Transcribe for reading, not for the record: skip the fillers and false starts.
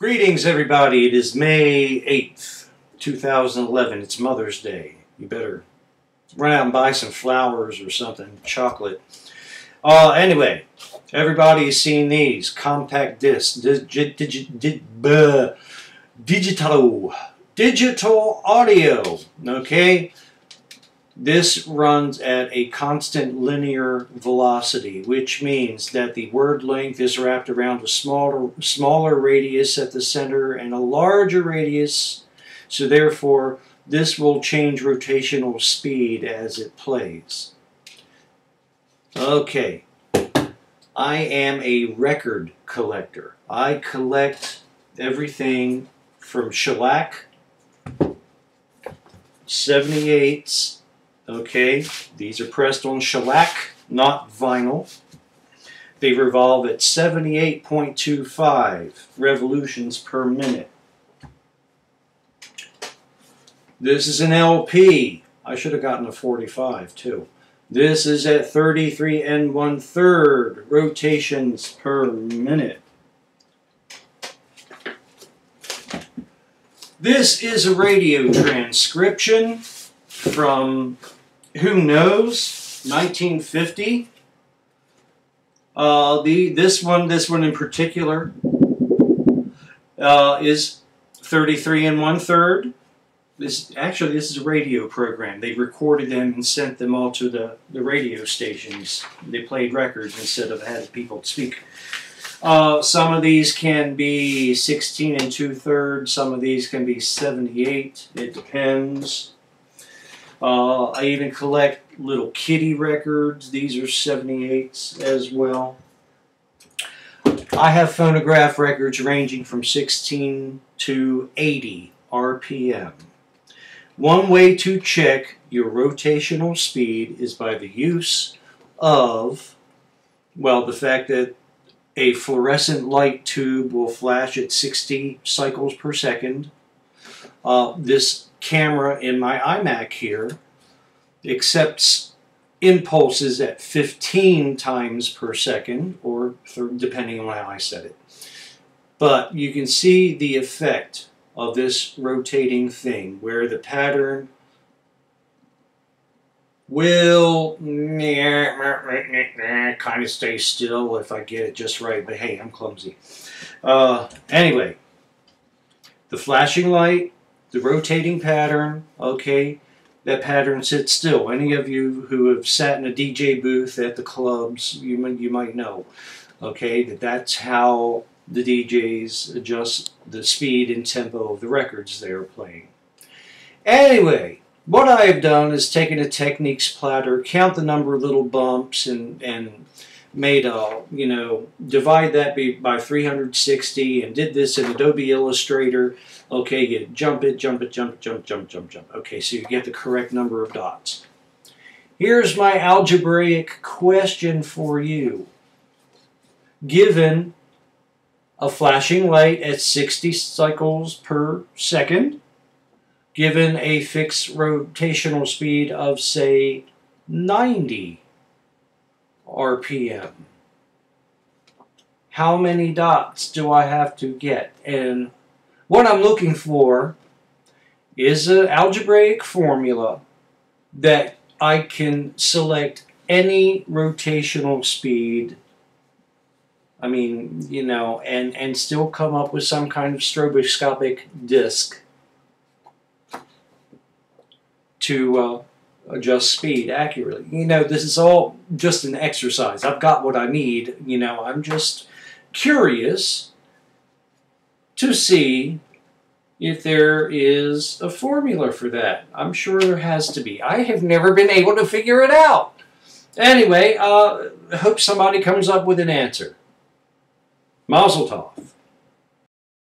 Greetings, everybody. It is May 8th, 2011. It's Mother's Day. You better run out and buy some flowers or something, chocolate. Anyway, everybody's seen these. Compact discs. Digital audio. Okay? This runs at a constant linear velocity, which means that the word length is wrapped around a smaller radius at the center and a larger radius, so therefore this will change rotational speed as it plays. Okay, I am a record collector. I collect everything from shellac, 78s, okay, these are pressed on shellac, not vinyl. They revolve at 78.25 revolutions per minute. This is an LP. I should have gotten a 45 too. This is at 33 1/3 rotations per minute. This is a radio transcription from, who knows, 1950. This one in particular, is 33 1/3. This is a radio program. They recorded them and sent them all to the radio stations. They played records instead of had people speak. Some of these can be 16 2/3. Some of these can be 78. It depends. I even collect little kitty records. These are 78s as well. I have Phonograph records ranging from 16 to 80 RPM. One way to check your rotational speed is by the use of, well, the fact that a fluorescent light tube will flash at 60 cycles per second. This camera in my iMac here accepts impulses at 15 times per second, or depending on how I set it. But you can see the effect of this rotating thing, where the pattern will kind of stay still if I get it just right, but hey, I'm clumsy. Anyway, the flashing light, the rotating pattern, okay, that pattern sits still. Any of you who have sat in a DJ booth at the clubs, you might know, okay, that's how the DJs adjust the speed and tempo of the records they're playing. Anyway, what I have done is taken a techniques platter, count the number of little bumps, and made a, divide that by 360 and did this in Adobe Illustrator. Okay, you jump it. Okay, so you get the correct number of dots. Here's my algebraic question for you. Given a flashing light at 60 cycles per second, given a fixed rotational speed of, say, 90 RPM, how many dots do I have to get? And what I'm looking for is an algebraic formula that I can select any rotational speed, and still come up with some kind of stroboscopic disc to adjust speed accurately. This is all just an exercise. I've got what I need. I'm just curious to see if there is a formula for that. I'm sure there has to be. I have never been able to figure it out. Anyway, I hope somebody comes up with an answer. Mazel tov.